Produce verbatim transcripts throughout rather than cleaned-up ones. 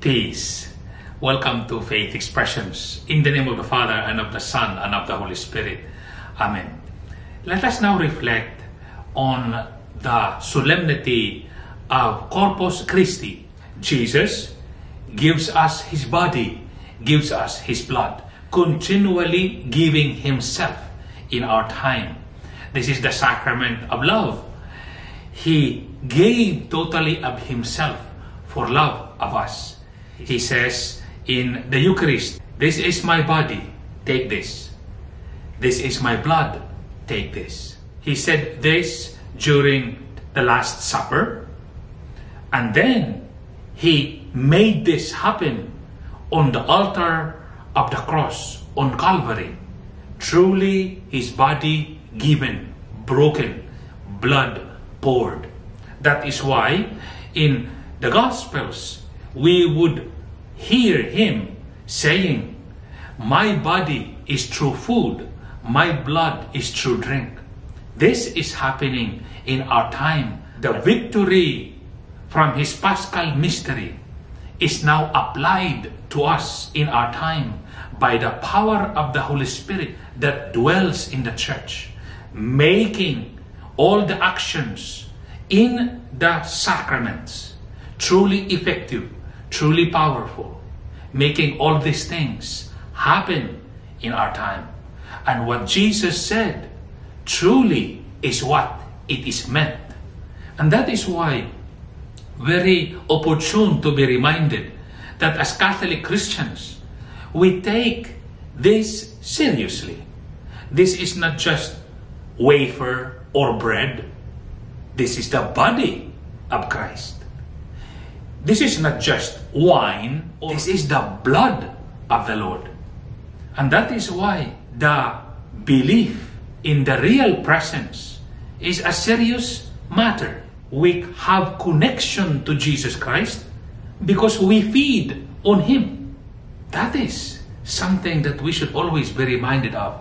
Peace. Welcome to Faith Expressions. In the name of the Father, and of the Son, and of the Holy Spirit. Amen. Let us now reflect on the solemnity of Corpus Christi. Jesus gives us his body, gives us his blood, continually giving himself in our time. This is the sacrament of love. He gave totally of himself for love of us. He says in the Eucharist, "This is my body, take this. This is my blood, take this." He said this during the Last Supper, and then he made this happen on the altar of the cross on Calvary. Truly his body given, broken, blood poured. That is why in the Gospels we would hear him saying, "My body is true food, my blood is true drink." This is happening in our time. The victory from his Paschal mystery is now applied to us in our time by the power of the Holy Spirit that dwells in the church, making all the actions in the sacraments truly effective, truly powerful, making all these things happen in our time. And what Jesus said truly is what it is meant. And that is why very opportune to be reminded that as Catholic Christians, we take this seriously. This is not just wafer or bread. This is the body of Christ. This is not just wine. This is the blood of the Lord. And that is why the belief in the real presence is a serious matter. We have connection to Jesus Christ because we feed on him. That is something that we should always be reminded of.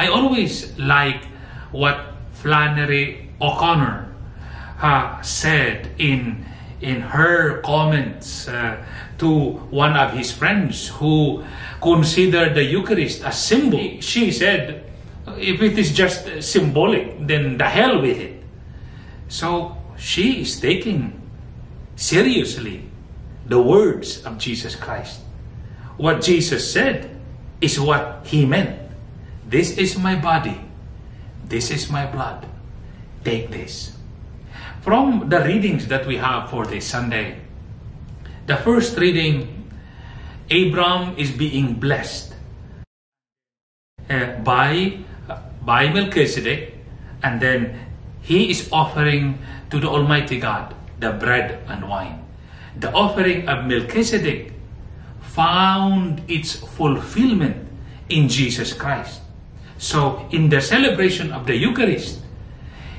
I always like what Flannery O'Connor uh, said in in her comments uh, to one of his friends who considered the Eucharist a symbol. She said, if it is just symbolic, then the hell with it. So she is taking seriously the words of Jesus Christ. What Jesus said is what he meant. "This is my body. This is my blood. Take this." From the readings that we have for this Sunday, the first reading, Abram is being blessed uh, by, uh, by Melchizedek, and then he is offering to the Almighty God the bread and wine. The offering of Melchizedek found its fulfillment in Jesus Christ. So in the celebration of the Eucharist,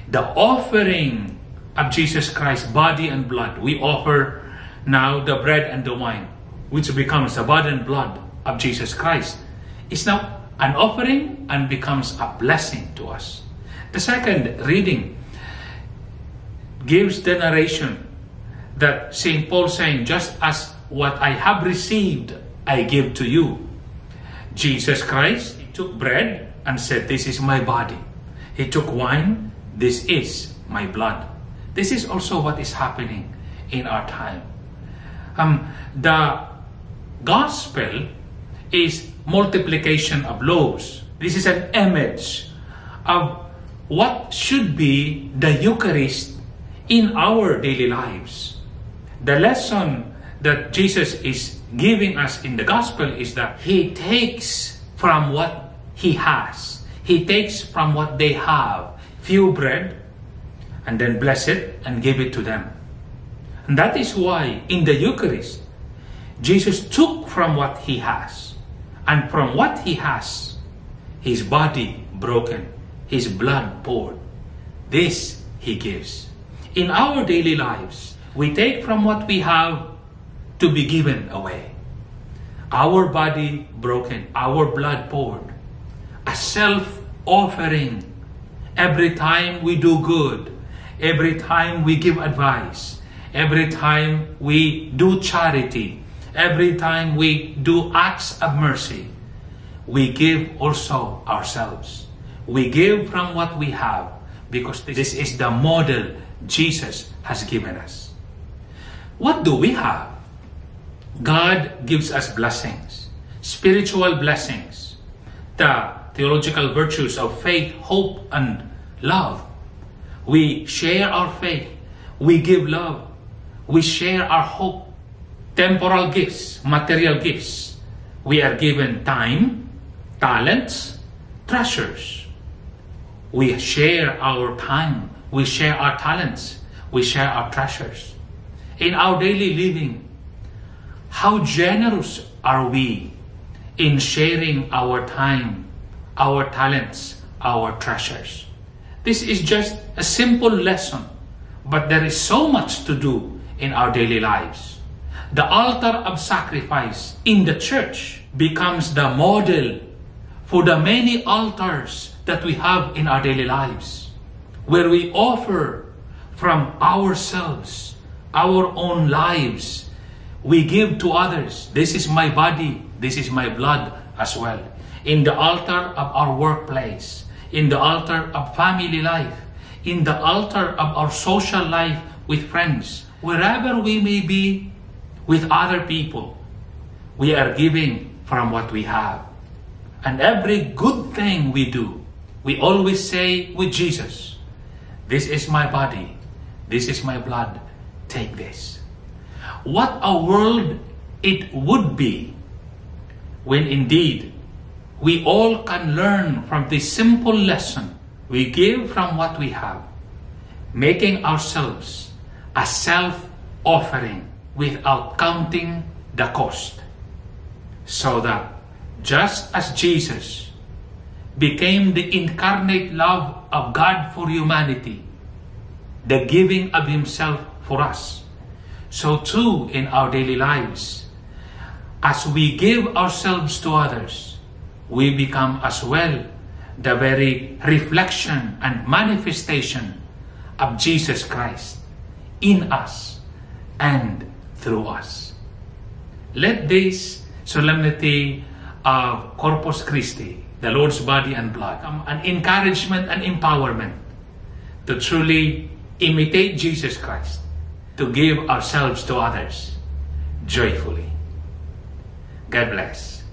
the offering of Jesus Christ's body and blood, we offer now the bread and the wine, which becomes the body and blood of Jesus Christ. It's now an offering and becomes a blessing to us. The second reading gives the narration that Saint Paul saying, "Just as what I have received, I give to you." Jesus Christ took bread and said, "This is my body." He took wine, "This is my blood." This is also what is happening in our time. Um, the gospel is multiplication of loaves. This is an image of what should be the Eucharist in our daily lives. The lesson that Jesus is giving us in the gospel is that he takes from what he has. He takes from what they have. Few bread, and then bless it and give it to them. And that is why in the Eucharist, Jesus took from what he has. And from what he has, his body broken, his blood poured. This he gives. In our daily lives, we take from what we have to be given away. Our body broken, our blood poured. A self-offering every time we do good. Every time we give advice, every time we do charity, every time we do acts of mercy, we give also ourselves. We give from what we have, because this is the model Jesus has given us. What do we have? God gives us blessings, spiritual blessings, the theological virtues of faith, hope, and love. We share our faith, we give love, we share our hope. Temporal gifts, material gifts. We are given time, talents, treasures. We share our time, we share our talents, we share our treasures. In our daily living, how generous are we in sharing our time, our talents, our treasures? This is just a simple lesson, but there is so much to do in our daily lives. The altar of sacrifice in the church becomes the model for the many altars that we have in our daily lives, where we offer from ourselves, our own lives. We give to others. This is my body, this is my blood as well. In the altar of our workplace, in the altar of family life, in the altar of our social life with friends, wherever we may be with other people, we are giving from what we have. And every good thing we do, we always say with Jesus, "This is my body, this is my blood, take this." What a world it would be when indeed we all can learn from this simple lesson. We give from what we have, making ourselves a self-offering without counting the cost. So that just as Jesus became the incarnate love of God for humanity, the giving of himself for us, so too in our daily lives, as we give ourselves to others, we become as well the very reflection and manifestation of Jesus Christ in us and through us. Let this solemnity of Corpus Christi, the Lord's body and blood, become an encouragement and empowerment to truly imitate Jesus Christ, to give ourselves to others joyfully. God bless.